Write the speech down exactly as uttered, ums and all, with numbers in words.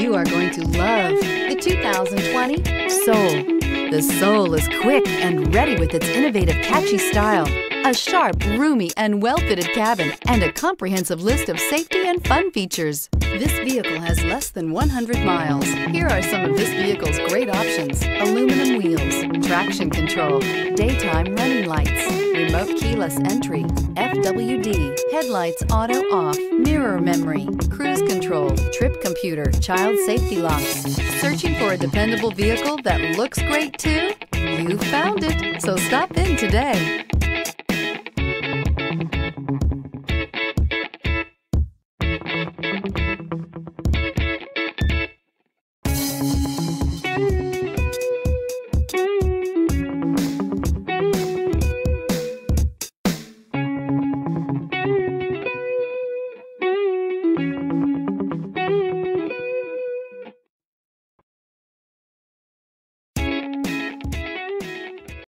You are going to love the two thousand twenty Soul. The Soul is quick and ready with its innovative, catchy style, a sharp, roomy, and well-fitted cabin, and a comprehensive list of safety and fun features. This vehicle has less than one hundred miles. Here are some of this vehicle's great options: aluminum wheels, traction control, daytime running lights, remote keyless entry, F W D, headlights auto off, mirror memory, cruise control, trip computer, child safety locks. Searching for a dependable vehicle that looks great too? You found it, so stop in today.